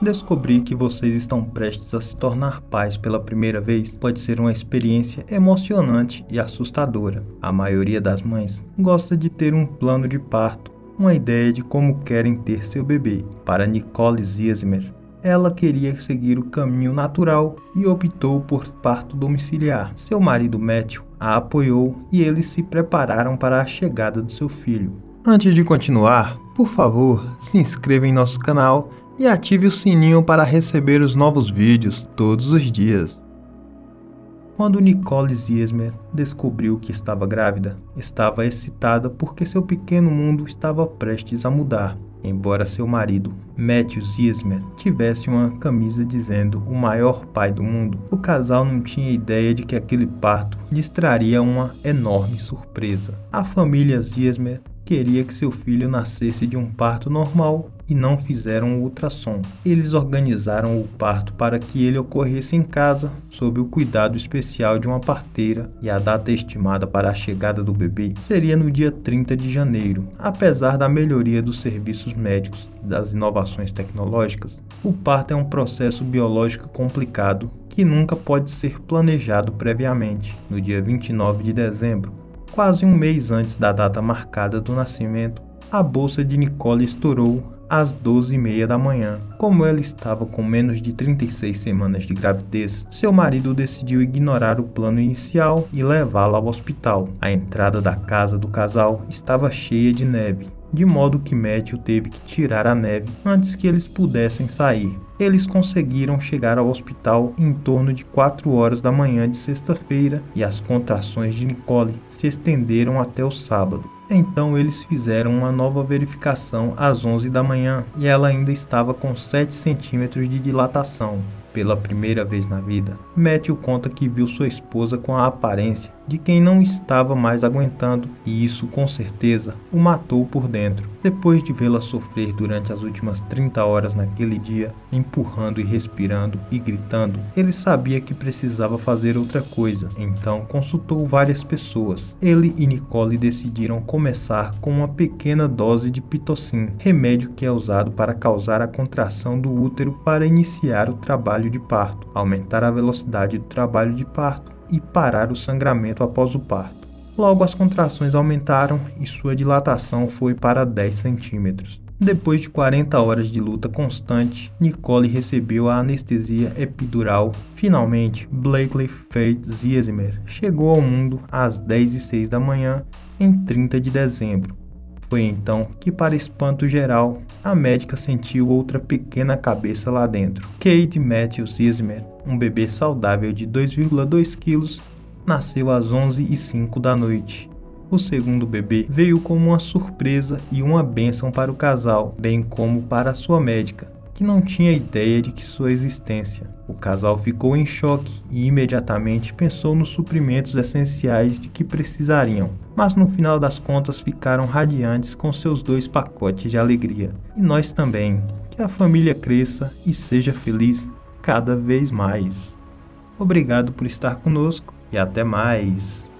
Descobrir que vocês estão prestes a se tornar pais pela primeira vez pode ser uma experiência emocionante e assustadora. A maioria das mães gosta de ter um plano de parto, uma ideia de como querem ter seu bebê. Para Nicole Ziesemer, ela queria seguir o caminho natural e optou por parto domiciliar. Seu marido Matthew a apoiou e eles se prepararam para a chegada do seu filho. Antes de continuar, por favor, se inscreva em nosso canal e ative o sininho para receber os novos vídeos todos os dias. Quando Nicole Ziesemer descobriu que estava grávida, estava excitada porque seu pequeno mundo estava prestes a mudar. Embora seu marido, Matthew Ziesemer, tivesse uma camisa dizendo "o maior pai do mundo", o casal não tinha ideia de que aquele parto lhes traria uma enorme surpresa. A família Ziesemer queria que seu filho nascesse de um parto normal e não fizeram o ultrassom. Eles organizaram o parto para que ele ocorresse em casa, sob o cuidado especial de uma parteira, e a data estimada para a chegada do bebê seria no dia 30 de janeiro. Apesar da melhoria dos serviços médicos e das inovações tecnológicas, o parto é um processo biológico complicado que nunca pode ser planejado previamente. No dia 29 de dezembro, quase um mês antes da data marcada do nascimento, a bolsa de Nicole estourou às 12:30 da manhã. Como ela estava com menos de 36 semanas de gravidez, seu marido decidiu ignorar o plano inicial e levá-la ao hospital. A entrada da casa do casal estava cheia de neve, de modo que Matthew teve que tirar a neve antes que eles pudessem sair. Eles conseguiram chegar ao hospital em torno de 4 horas da manhã de sexta-feira e as contrações de Nicole se estenderam até o sábado. Então eles fizeram uma nova verificação às 11 da manhã e ela ainda estava com 7 centímetros de dilatação. Pela primeira vez na vida, Matthew conta que viu sua esposa com a aparência de quem não estava mais aguentando, e isso com certeza o matou por dentro. Depois de vê-la sofrer durante as últimas 30 horas naquele dia, empurrando e respirando e gritando, ele sabia que precisava fazer outra coisa, então consultou várias pessoas. Ele e Nicole decidiram começar com uma pequena dose de pitocin, remédio que é usado para causar a contração do útero para iniciar o trabalho de parto, aumentar a velocidade do trabalho de parto e parar o sangramento após o parto. Logo as contrações aumentaram e sua dilatação foi para 10 centímetros. Depois de 40 horas de luta constante, Nicole recebeu a anestesia epidural. Finalmente, Blakely Faith Ziesemer chegou ao mundo às 10:06 da manhã em 30 de dezembro. Foi então que, para espanto geral, a médica sentiu outra pequena cabeça lá dentro. Kate Matthew Ziesemer, um bebê saudável de 2,2 kg, nasceu às 11:05 da noite. O segundo bebê veio como uma surpresa e uma bênção para o casal, bem como para sua médica, que não tinha ideia de que sua existência. O casal ficou em choque e imediatamente pensou nos suprimentos essenciais de que precisariam, mas no final das contas ficaram radiantes com seus 2 pacotes de alegria. E nós também. Que a família cresça e seja feliz cada vez mais. Obrigado por estar conosco e até mais.